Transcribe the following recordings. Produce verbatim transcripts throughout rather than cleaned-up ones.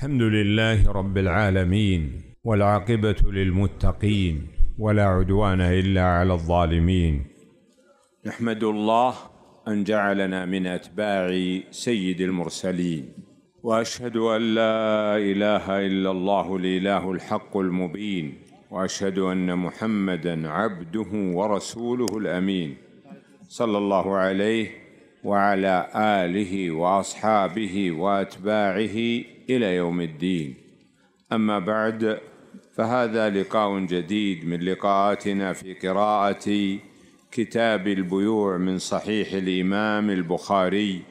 الحمد لله رب العالمين، والعاقبة للمتقين، ولا عدوان إلا على الظالمين. نحمد الله أن جعلنا من أتباع سيد المرسلين، وأشهد أن لا إله إلا الله الإله الحق المبين، وأشهد أن محمدًا عبده ورسوله الأمين، صلى الله عليه وعلى آله وأصحابه وأتباعه إلى يوم الدين. أما بعد، فهذا لقاء جديد من لقاءاتنا في قراءة كتاب البيوع من صحيح الإمام البخاري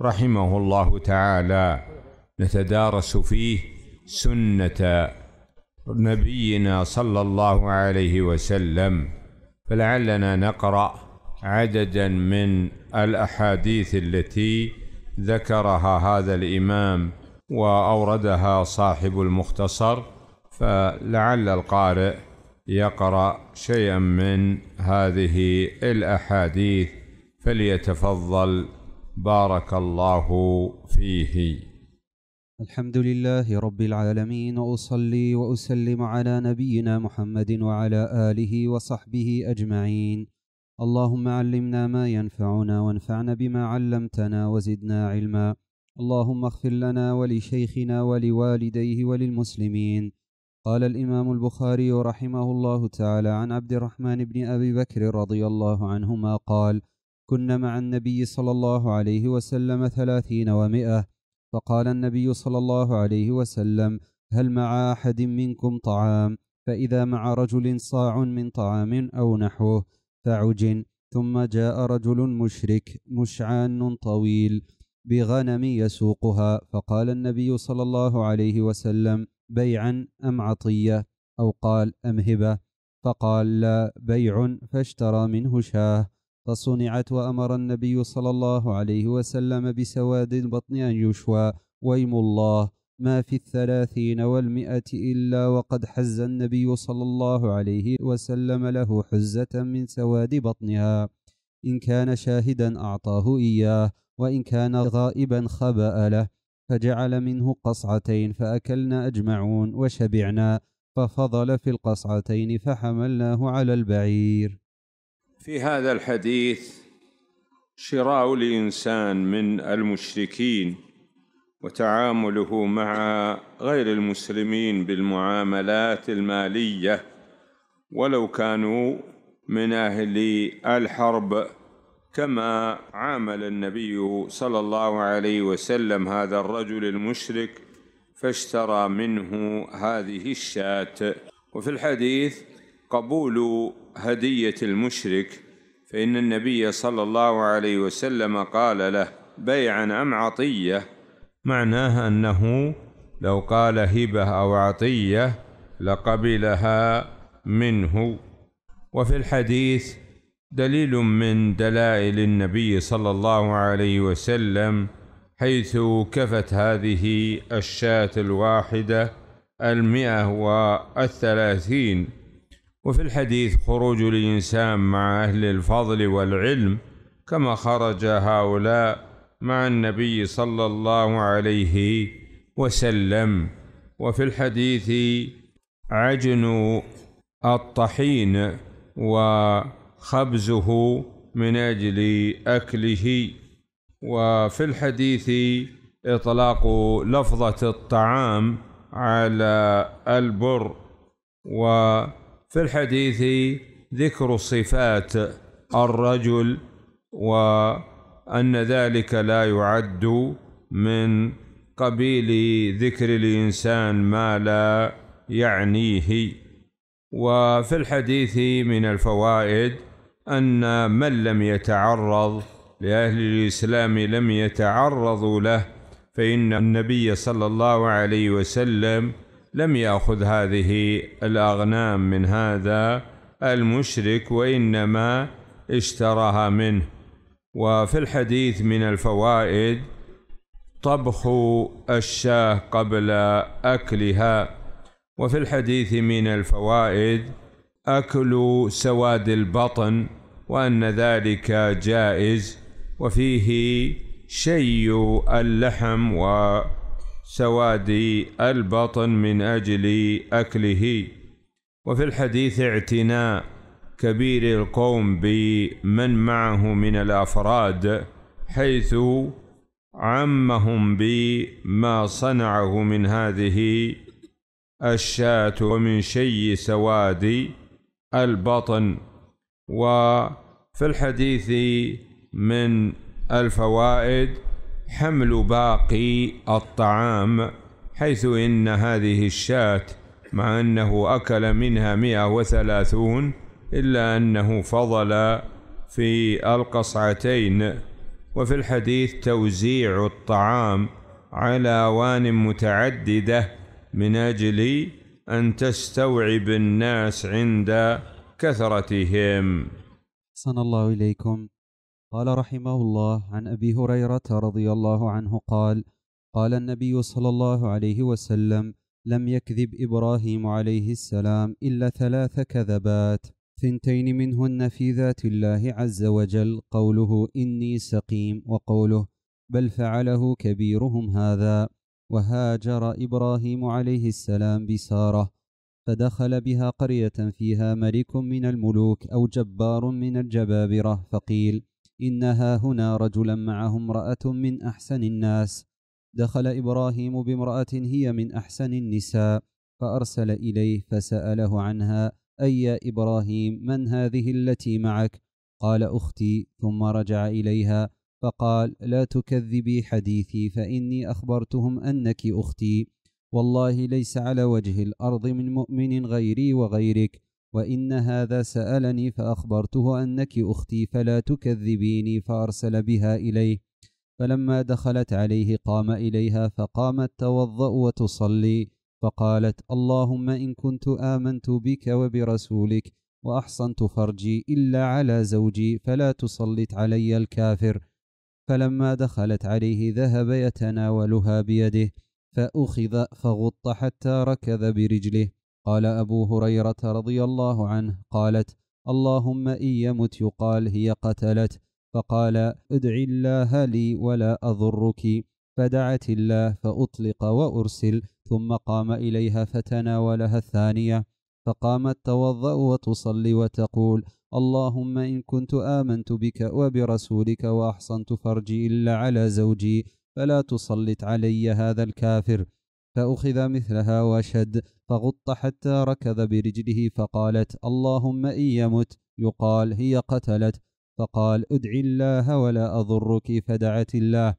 رحمه الله تعالى، نتدارس فيه سنة نبينا صلى الله عليه وسلم. فلعلنا نقرأ عددا من الأحاديث التي ذكرها هذا الإمام وأوردها صاحب المختصر، فلعل القارئ يقرأ شيئا من هذه الأحاديث فليتفضل، بارك الله فيه. الحمد لله رب العالمين، وأصلي وأسلم على نبينا محمد وعلى آله وصحبه أجمعين. اللهم علمنا ما ينفعنا، وانفعنا بما علمتنا، وزدنا علما. اللهم اغفر لنا ولشيخنا ولوالديه وللمسلمين. قال الإمام البخاري رحمه الله تعالى عن عبد الرحمن بن أبي بكر رضي الله عنهما قال: كنا مع النبي صلى الله عليه وسلم ثلاثين ومئة، فقال النبي صلى الله عليه وسلم: هل مع أحد منكم طعام؟ فإذا مع رجل صاع من طعام أو نحوه، فعجن. ثم جاء رجل مشرك مشعان طويل بغنم يسوقها، فقال النبي صلى الله عليه وسلم: بيعا أم عطية؟ أو قال: أم هبة؟ فقال: لا، بيع. فاشترى منه شاه فصنعت، وأمر النبي صلى الله عليه وسلم بسواد البطن أن يشوى. ويم الله، ما في الثلاثين والمئة إلا وقد حز النبي صلى الله عليه وسلم له حزة من سواد بطنها. إن كان شاهدا أعطاه إياه، وإن كان غائبا خبأ له، فجعل منه قصعتين فأكلنا أجمعون وشبعنا، ففضل في القصعتين فحملناه على البعير. في هذا الحديث شراء الإنسان من المشركين وتعامله مع غير المسلمين بالمعاملات المالية، ولو كانوا من أهل الحرب، كما عامل النبي صلى الله عليه وسلم هذا الرجل المشرك فاشترى منه هذه الشاة. وفي الحديث قبول هدية المشرك، فإن النبي صلى الله عليه وسلم قال له: بيعا أم عطية؟ معناها أنه لو قال هبة أو عطية لقبلها منه. وفي الحديث دليل من دلائل النبي صلى الله عليه وسلم، حيث كفت هذه الشاة الواحدة المئة والثلاثين. وفي الحديث خروج الإنسان مع أهل الفضل والعلم، كما خرج هؤلاء مع النبي صلى الله عليه وسلم. وفي الحديث عجن الطحين وخبزه من أجل أكله. وفي الحديث إطلاق لفظة الطعام على البر. و في الحديث ذكر صفات الرجل، وأن ذلك لا يعد من قبيل ذكر الإنسان ما لا يعنيه. وفي الحديث من الفوائد أن من لم يتعرض لأهل الإسلام لم يتعرضوا له، فإن النبي صلى الله عليه وسلم لم يأخذ هذه الأغنام من هذا المشرك، وإنما اشتراها منه. وفي الحديث من الفوائد طبخ الشاة قبل أكلها. وفي الحديث من الفوائد أكل سواد البطن، وأن ذلك جائز، وفيه شيء اللحم و سواد البطن من أجل أكله. وفي الحديث اعتناء كبير القوم بمن معه من الأفراد، حيث عمهم بما صنعه من هذه الشاة ومن شيء سواد البطن. وفي الحديث من الفوائد حمل باقي الطعام، حيث إن هذه الشاة مع أنه أكل منها مئة وثلاثون، إلا أنه فضل في القصعتين. وفي الحديث توزيع الطعام على أوان متعددة من أجل أن تستوعب الناس عند كثرتهم. أحسن الله إليكم. قال رحمه الله: عن أبي هريرة رضي الله عنه قال: قال النبي صلى الله عليه وسلم: لم يكذب إبراهيم عليه السلام إلا ثلاث كذبات، ثنتين منهن في ذات الله عز وجل، قوله إني سقيم، وقوله بل فعله كبيرهم هذا. وهاجر إبراهيم عليه السلام بسارة فدخل بها قرية فيها ملك من الملوك أو جبار من الجبابرة، فقيل إنها هنا رجلا معه امرأة من أحسن الناس، دخل إبراهيم بامرأة هي من أحسن النساء، فأرسل إليه فسأله عنها: أي يا إبراهيم، من هذه التي معك؟ قال: أختي. ثم رجع إليها فقال: لا تكذبي حديثي، فإني أخبرتهم أنك أختي، والله ليس على وجه الأرض من مؤمن غيري وغيرك، وإن هذا سألني فأخبرته أنك أختي، فلا تكذبيني. فأرسل بها إليه، فلما دخلت عليه قام إليها فقامت توضأ وتصلي، فقالت: اللهم إن كنت آمنت بك وبرسولك وأحصنت فرجي إلا على زوجي، فلا تسلط علي الكافر. فلما دخلت عليه ذهب يتناولها بيده، فأخذ فغط حتى ركض برجله. قال أبو هريرة رضي الله عنه: قالت: اللهم إن يمت يقال هي قتلت، فقال: ادعي الله لي ولا أضرك. فدعت الله فأطلق وأرسل، ثم قام إليها فتناولها الثانية، فقامت توضأ وتصلي وتقول: اللهم إن كنت آمنت بك وبرسولك وأحصنت فرجي إلا على زوجي، فلا تسلط علي هذا الكافر. فأخذ مثلها وشد، فغط حتى ركض برجله، فقالت: اللهم إن يمت يقال هي قتلت، فقال: ادعي الله ولا أضرك. فدعت الله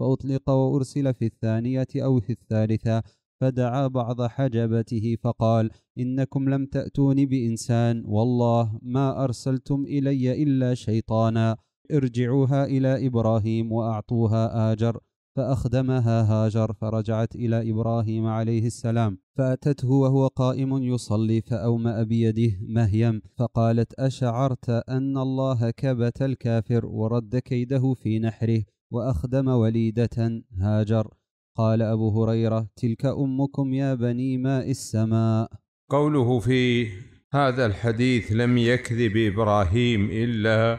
فأطلق وأرسل في الثانية أو في الثالثة، فدعا بعض حجبته فقال: إنكم لم تأتوني بإنسان، والله ما أرسلتم إلي إلا شيطانا، ارجعوها إلى إبراهيم وأعطوها آجر. فأخدمها هاجر، فرجعت إلى إبراهيم عليه السلام، فأتته وهو قائم يصلي، فأومأ بيده مهيم، فقالت: أشعرت أن الله كبت الكافر ورد كيده في نحره وأخدم وليدة هاجر. قال أبو هريرة: تلك أمكم يا بني ماء السماء. قوله في هذا الحديث: لم يكذب إبراهيم إلا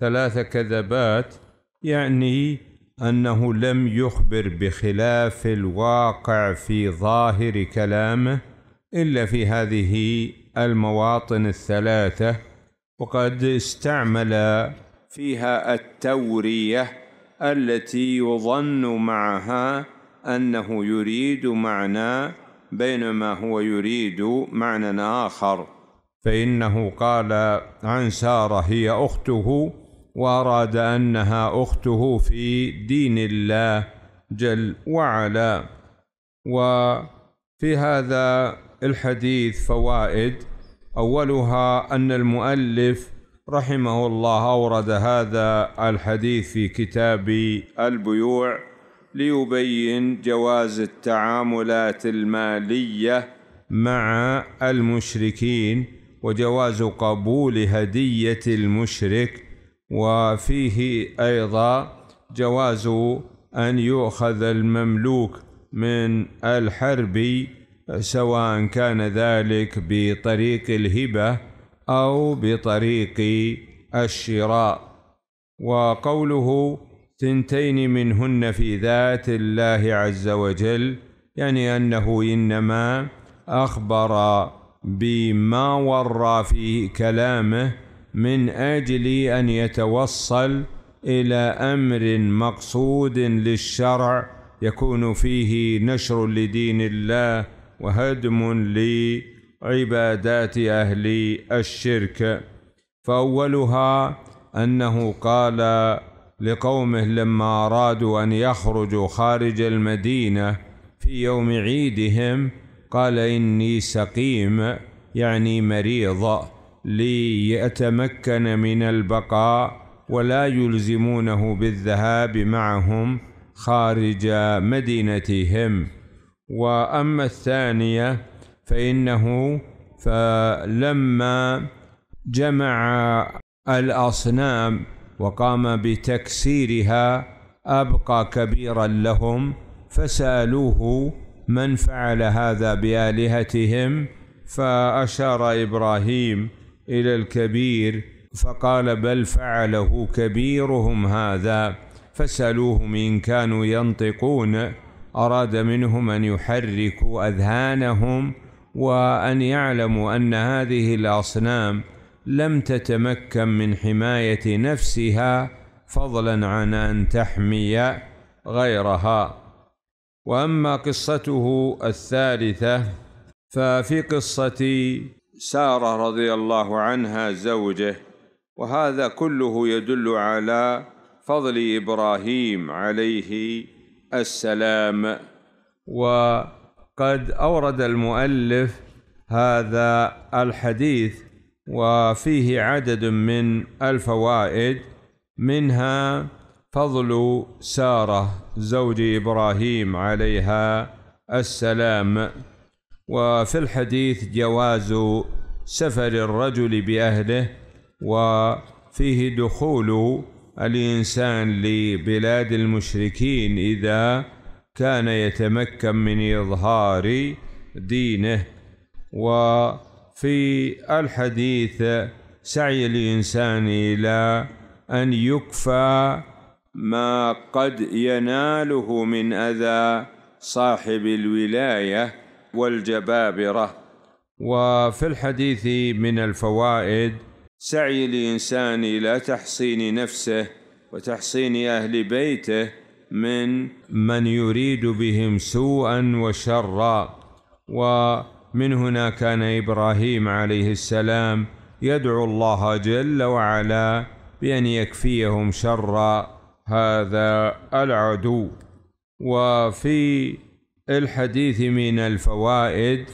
ثلاث كذبات، يعني أنه لم يخبر بخلاف الواقع في ظاهر كلامه إلا في هذه المواطن الثلاثة، وقد استعمل فيها التورية التي يظن معها أنه يريد معنى بينما هو يريد معنى آخر، فإنه قال عن سارة هي أخته، وأراد أنها أخته في دين الله جل وعلا. وفي هذا الحديث فوائد: أولها أن المؤلف رحمه الله أورد هذا الحديث في كتاب البيوع ليبين جواز التعاملات المالية مع المشركين وجواز قبول هدية المشرك، وفيه أيضا جواز أن يؤخذ المملوك من الحرب، سواء كان ذلك بطريق الهبة أو بطريق الشراء. وقوله ثنتين منهن في ذات الله عز وجل، يعني أنه إنما أخبر بما ورى في كلامه من أجل أن يتوصل إلى أمر مقصود للشرع يكون فيه نشر لدين الله وهدم لعبادات أهل الشرك. فأولها أنه قال لقومه لما أرادوا أن يخرجوا خارج المدينة في يوم عيدهم، قال إني سقيم، يعني مريض، ليتمكن من البقاء ولا يلزمونه بالذهاب معهم خارج مدينتهم. وأما الثانية فإنه فلما جمع الأصنام وقام بتكسيرها أبقى كبيرا لهم، فسألوه من فعل هذا بآلهتهم، فأشار إبراهيم إلى الكبير فقال بل فعله كبيرهم هذا، فسألوهم إن كانوا ينطقون. أراد منهم أن يحركوا أذهانهم وأن يعلموا أن هذه الأصنام لم تتمكن من حماية نفسها فضلا عن أن تحمي غيرها. وأما قصته الثالثة ففي قصة سارة رضي الله عنها زوجه، وهذا كله يدل على فضل إبراهيم عليه السلام. وقد أورد المؤلف هذا الحديث وفيه عدد من الفوائد، منها فضل سارة زوج إبراهيم عليها السلام. وفي الحديث جواز سفر الرجل بأهله، وفيه دخول الإنسان لبلاد المشركين إذا كان يتمكن من إظهار دينه. وفي الحديث سعي الإنسان إلى أن يكفى ما قد يناله من أذى صاحب الولاية والجبابرة. وفي الحديث من الفوائد سعي الإنسان إلى تحصين نفسه وتحصين أهل بيته من من يريد بهم سوءا وشرا. ومن هنا كان إبراهيم عليه السلام يدعو الله جل وعلا بأن يكفيهم شر هذا العدو. وفي الحديث من الفوائد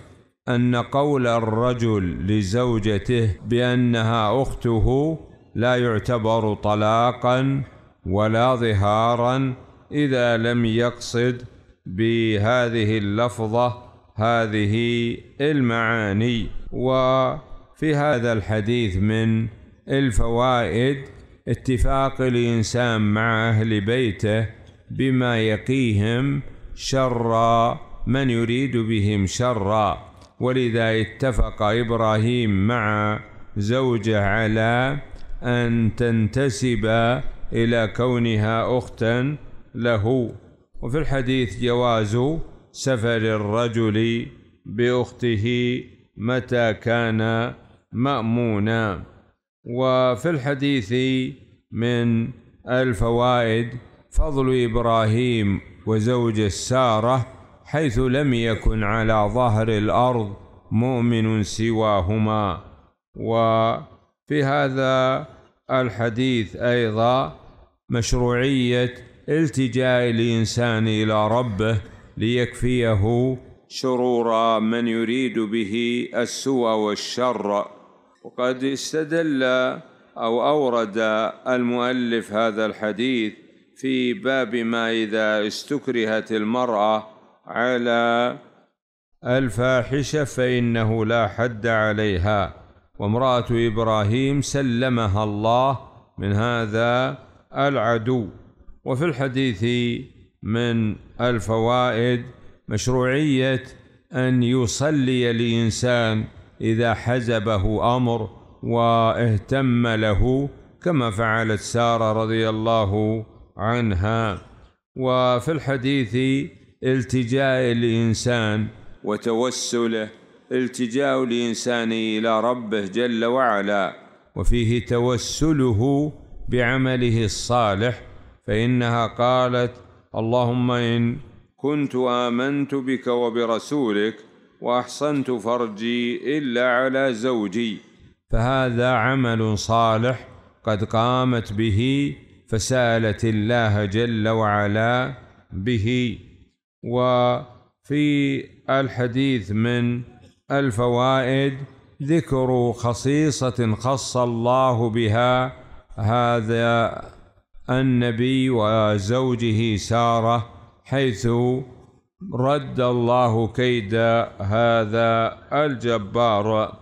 أن قول الرجل لزوجته بأنها أخته لا يعتبر طلاقا ولا ظهارا إذا لم يقصد بهذه اللفظة هذه المعاني. وفي هذا الحديث من الفوائد اتفاق الإنسان مع أهل بيته بما يقيهم شر من يريد بهم شرا، ولذا اتفق إبراهيم مع زوجه على أن تنتسب إلى كونها أختا له. وفي الحديث جواز سفر الرجل بأخته متى كان مأمونا. وفي الحديث من الفوائد فضل إبراهيم وزوجه سارة حيث لم يكن على ظهر الأرض مؤمن سواهما. وفي هذا الحديث أيضا مشروعية التجاء الإنسان إلى ربه ليكفيه شرور من يريد به السوء والشر. وقد استدل أو أورد المؤلف هذا الحديث في باب ما إذا استكرهت المرأة على الفاحشة فإنه لا حد عليها، وامرأة إبراهيم سلمها الله من هذا العدو. وفي الحديث من الفوائد مشروعية أن يصلي الإنسان إذا حزبه أمر واهتم له، كما فعلت سارة رضي الله عنها. وفي الحديث التجاء الإنسان وتوسله، التجاء الإنسان إلى ربه جل وعلا، وفيه توسله بعمله الصالح، فإنها قالت: اللهم إن كنت آمنت بك وبرسولك وأحصنت فرجي إلا على زوجي. فهذا عمل صالح قد قامت به فسألت الله جل وعلا به. وفي الحديث من الفوائد ذكر خصيصة خص الله بها هذا النبي وزوجه سارة، حيث رد الله كيد هذا الجبار.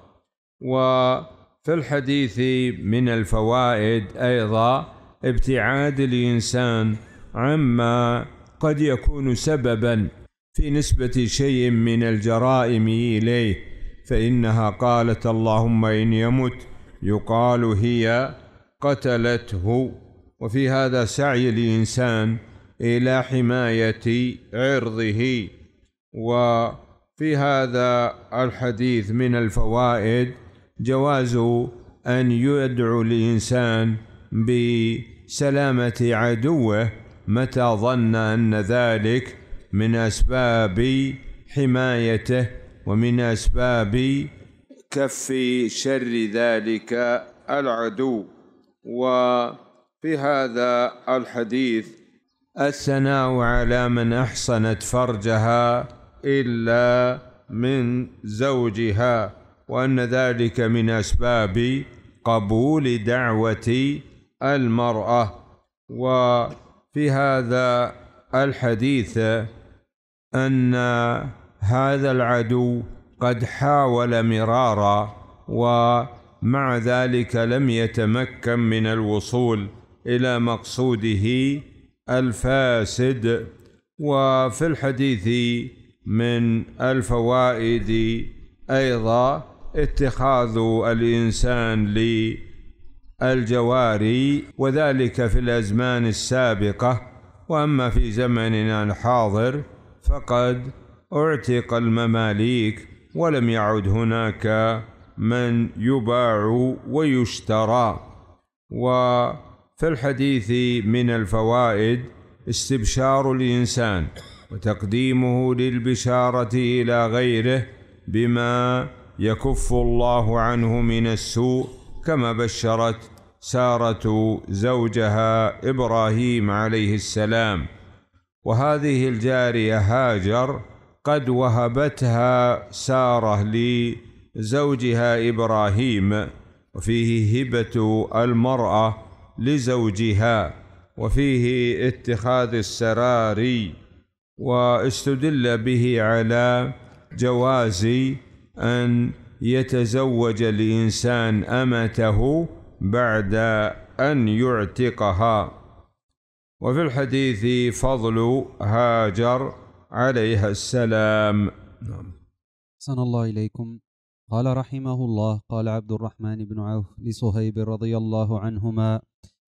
وفي الحديث من الفوائد أيضا ابتعاد الإنسان عما قد يكون سببا في نسبة شيء من الجرائم إليه، فإنها قالت: اللهم إن يمت يقال هي قتلته. وفي هذا سعي الإنسان إلى حماية عرضه. وفي هذا الحديث من الفوائد جواز أن يدعو الإنسان بسلامة عدوه متى ظن أن ذلك من أسباب حمايته ومن أسباب كف شر ذلك العدو. وفي هذا الحديث الثناء على من أحصنت فرجها إلا من زوجها، وأن ذلك من أسباب قبول دعوة المرأة. وفي هذا الحديث أن هذا العدو قد حاول مرارا ومع ذلك لم يتمكن من الوصول إلى مقصوده الفاسد. وفي الحديث من الفوائد أيضا اتخاذ الإنسان للجواري، وذلك في الأزمان السابقة، وأما في زمننا الحاضر فقد اعتق المماليك ولم يعد هناك من يباع ويشترى. وفي الحديث من الفوائد استبشار الإنسان وتقديمه للبشارة إلى غيره بما يكف الله عنه من السوء، كما بشرت سارة زوجها إبراهيم عليه السلام. وهذه الجارية هاجر قد وهبتها سارة لزوجها إبراهيم، وفيه هبة المرأة لزوجها، وفيه اتخاذ السراري. واستدل به على جواز أن يتزوج الإنسان أمته بعد أن يعتقها. وفي الحديث فضل هاجر عليها السلام. نعم. أحسن الله إليكم. قال رحمه الله: قال عبد الرحمن بن عوف لصهيب رضي الله عنهما: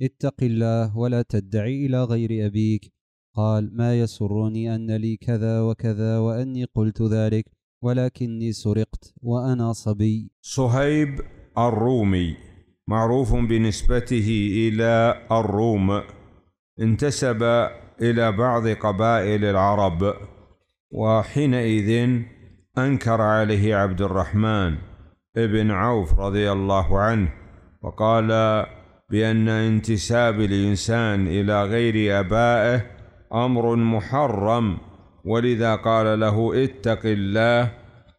اتق الله ولا تدعي إلى غير أبيك. قال: ما يسرني أن لي كذا وكذا وأني قلت ذلك، ولكني سرقت وأنا صبي. صهيب الرومي معروف بنسبته إلى الروم، انتسب إلى بعض قبائل العرب، وحينئذ أنكر عليه عبد الرحمن بن عوف رضي الله عنه، وقال بأن انتساب الإنسان إلى غير آبائه أمر محرم، ولذا قال له: اتق الله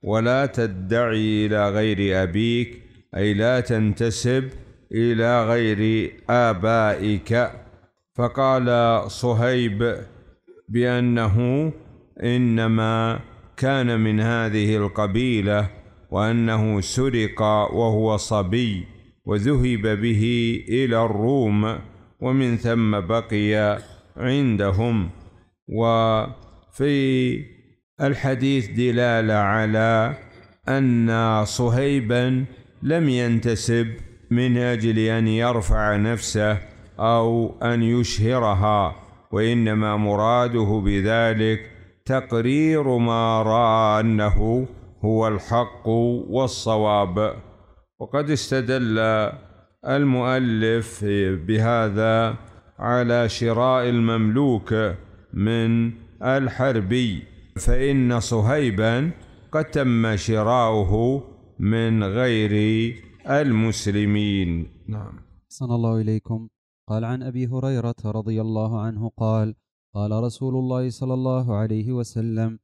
ولا تدعي إلى غير أبيك، أي لا تنتسب إلى غير آبائك. فقال صهيب بأنه إنما كان من هذه القبيلة، وأنه سرق وهو صبي وذهب به إلى الروم، ومن ثم بقي عندهم. وفي الحديث دلالة على أن صهيبا لم ينتسب من أجل أن يرفع نفسه أو أن يشهرها، وإنما مراده بذلك تقرير ما رأى أنه هو الحق والصواب. وقد استدل المؤلف بهذا على شراء المملوك من الحربي، فإن صهيبا قد تم شراؤه من غير المسلمين. نعم. أحسن الله إليكم. قال عن أبي هريرة رضي الله عنه قال: قال رسول الله صلى الله عليه وسلم: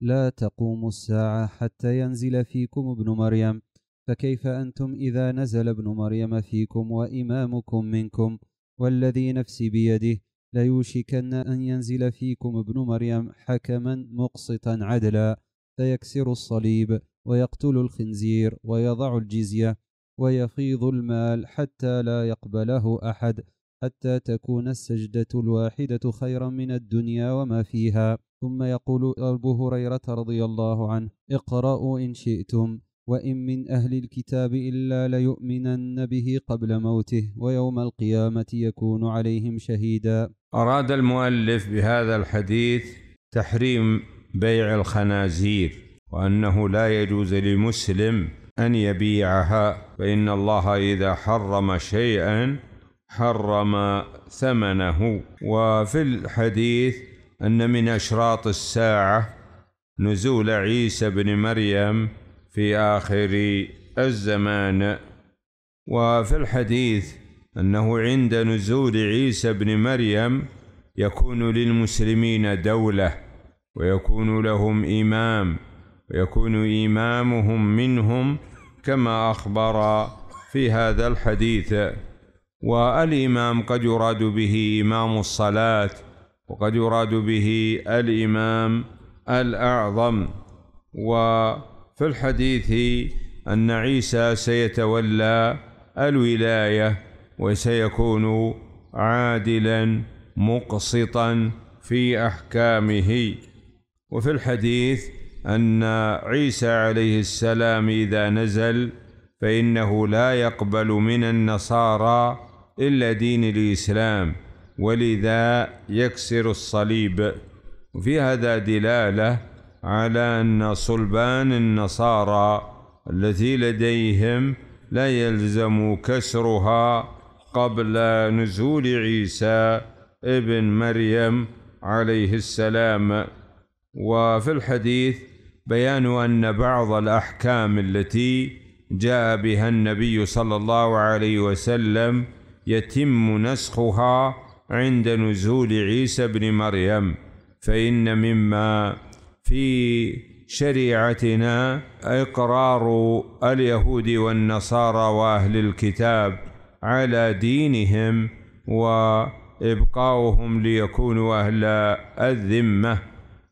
لا تقوم الساعة حتى ينزل فيكم ابن مريم، فكيف أنتم إذا نزل ابن مريم فيكم وإمامكم منكم؟ والذي نفسي بيده ليوشكن أن ينزل فيكم ابن مريم حكما مقسطا عدلا، فيكسر الصليب ويقتل الخنزير ويضع الجزية ويفيض المال حتى لا يقبله أحد، حتى تكون السجدة الواحدة خيرا من الدنيا وما فيها. ثم يقول أبو هريرة رضي الله عنه: اقرأوا إن شئتم، وإن من أهل الكتاب إلا ليؤمنن به قبل موته، ويوم القيامة يكون عليهم شهيدا. أراد المؤلف بهذا الحديث تحريم بيع الخنازير، وأنه لا يجوز لمسلم أن يبيعها، فإن الله إذا حرم شيئا حرم ثمنه. وفي الحديث أن من أشراط الساعة نزول عيسى بن مريم في آخر الزمان. وفي الحديث أنه عند نزول عيسى بن مريم يكون للمسلمين دولة، ويكون لهم إمام، ويكون إمامهم منهم كما أخبر في هذا الحديث. والإمام قد يراد به إمام الصلاة، وقد يراد به الإمام الأعظم. وفي الحديث أن عيسى سيتولى الولاية وسيكون عادلا مقسطا في أحكامه. وفي الحديث أن عيسى عليه السلام إذا نزل فإنه لا يقبل من النصارى إلا دين الإسلام، ولذا يكسر الصليب. وفي هذا دلالة على أن صلبان النصارى التي لديهم لا يلزم كسرها قبل نزول عيسى ابن مريم عليه السلام. وفي الحديث بيان أن بعض الأحكام التي جاء بها النبي صلى الله عليه وسلم يتم نسخها عند نزول عيسى بن مريم، فإن مما في شريعتنا إقرار اليهود والنصارى وأهل الكتاب على دينهم وإبقاؤهم ليكونوا أهل الذمة،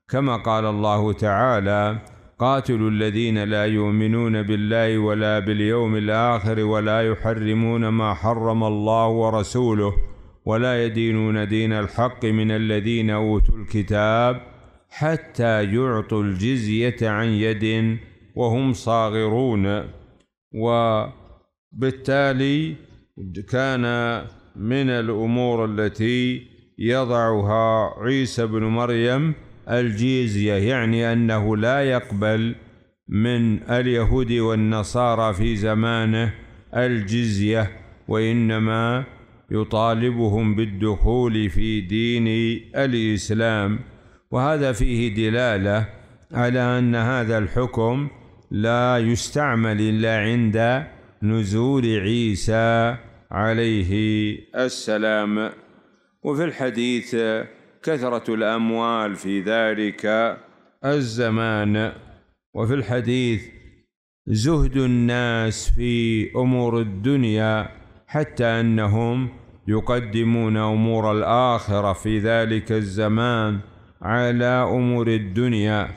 كما قال الله تعالى: قاتلوا الذين لا يؤمنون بالله ولا باليوم الآخر ولا يحرمون ما حرم الله ورسوله ولا يدينون دين الحق من الذين أوتوا الكتاب حتى يعطوا الجزية عن يد وهم صاغرون. وبالتالي كان من الأمور التي يضعها عيسى بن مريم الجزية، يعني أنه لا يقبل من اليهود والنصارى في زمانه الجزية، وإنما يطالبهم بالدخول في دين الإسلام. وهذا فيه دلالة على أن هذا الحكم لا يستعمل إلا عند نزول عيسى عليه السلام. وفي الحديث كثرة الأموال في ذلك الزمان. وفي الحديث زهد الناس في أمور الدنيا حتى أنهم يقدمون أمور الآخرة في ذلك الزمان على أمور الدنيا،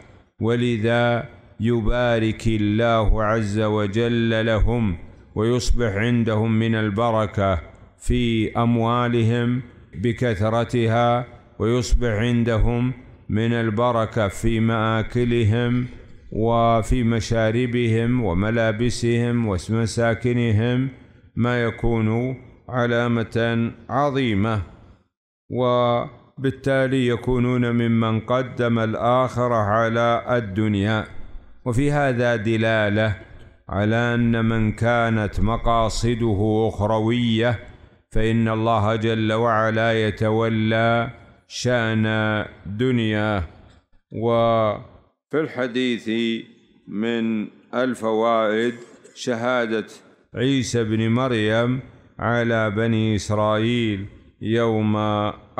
ولذا يبارك الله عز وجل لهم ويصبح عندهم من البركة في أموالهم بكثرتها، ويصبح عندهم من البركة في مآكلهم وفي مشاربهم وملابسهم ومساكنهم ما يكون علامة عظيمة. بالتالي يكونون ممن قدم الآخر على الدنيا. وفي هذا دلالة على أن من كانت مقاصده أخروية فإن الله جل وعلا يتولى شأن دنياه. وفي الحديث من الفوائد شهادة عيسى بن مريم على بني إسرائيل يوم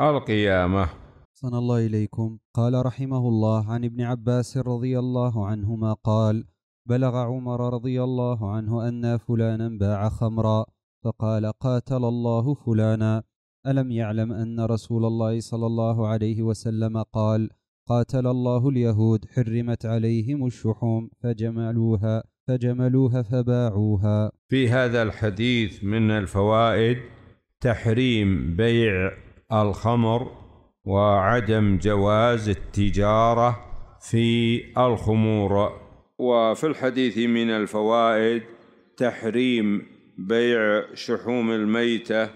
القيامة. أحسن الله إليكم. قال رحمه الله: عن ابن عباس رضي الله عنهما قال: بلغ عمر رضي الله عنه أن فلانا باع خمرا، فقال: قاتل الله فلانا، ألم يعلم أن رسول الله صلى الله عليه وسلم قال: قاتل الله اليهود حرمت عليهم الشحوم فجملوها فجملوها فباعوها. في هذا الحديث من الفوائد تحريم بيع الخمر وعدم جواز التجارة في الخمور. وفي الحديث من الفوائد تحريم بيع شحوم الميتة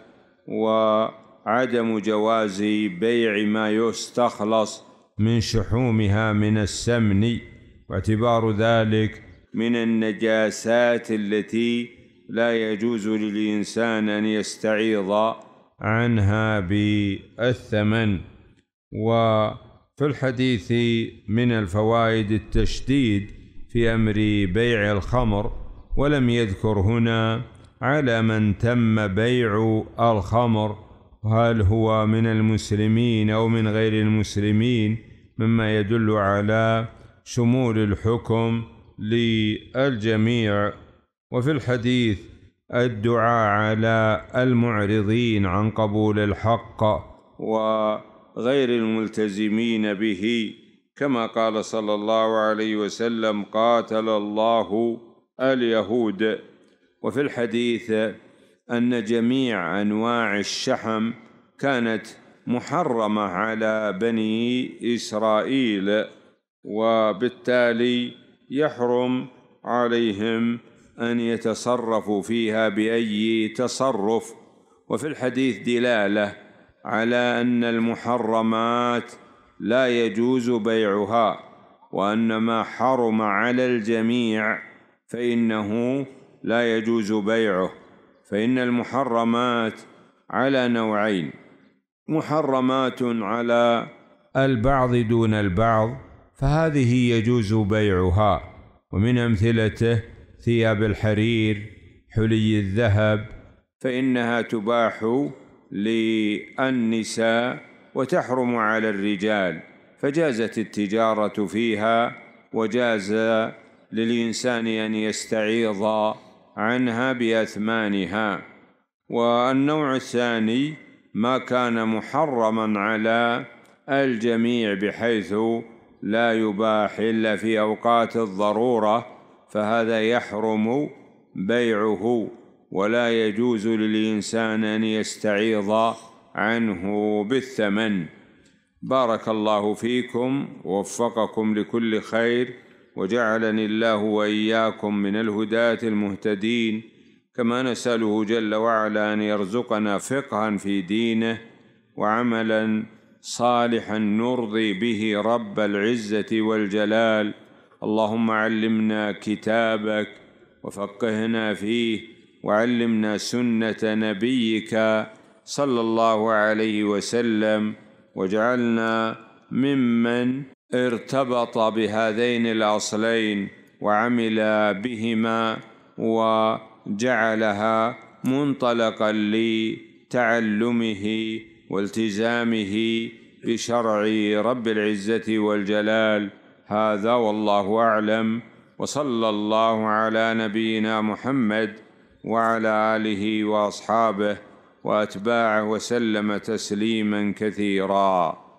وعدم جواز بيع ما يستخلص من شحومها من السمن، واعتبار ذلك من النجاسات التي لا يجوز للإنسان أن يستعيض عنها بالثمن. وفي الحديث من الفوائد التشديد في أمر بيع الخمر، ولم يذكر هنا على من تم بيع الخمر هل هو من المسلمين أو من غير المسلمين، مما يدل على شمول الحكم للجميع. وفي الحديث الدعاء على المعرضين عن قبول الحق وغير الملتزمين به، كما قال صلى الله عليه وسلم: قاتل الله اليهود. وفي الحديث أن جميع أنواع الشحم كانت محرمة على بني إسرائيل، وبالتالي يحرم عليهم أن يتصرفوا فيها بأي تصرف. وفي الحديث دلالة على أن المحرمات لا يجوز بيعها، وأن ما حرم على الجميع فإنه لا يجوز بيعه. فإن المحرمات على نوعين: محرمات على البعض دون البعض فهذه يجوز بيعها، ومن أمثلته ثياب الحرير، حلي الذهب، فإنها تباح للنساء وتحرم على الرجال، فجازت التجارة فيها وجاز للإنسان أن يستعيض عنها بأثمانها. والنوع الثاني ما كان محرما على الجميع بحيث لا يباح إلا في أوقات الضرورة، فهذا يحرم بيعه ولا يجوز للإنسان أن يستعيض عنه بالثمن. بارك الله فيكم ووفقكم لكل خير، وجعلني الله وإياكم من الهداة المهتدين، كما نسأله جل وعلا أن يرزقنا فقها في دينه وعملا صالحا نرضي به رب العزة والجلال. اللهم علمنا كتابك وفقهنا فيه، وعلمنا سنة نبيك صلى الله عليه وسلم، واجعلنا ممن ارتبط بهذين الأصلين وعمل بهما، وجعلها منطلقا لتعلمه والتزامه بشرع رب العزة والجلال. هذا والله أعلم، وصلى الله على نبينا محمد وعلى آله وأصحابه وأتباعه وسلم تسليما كثيرا.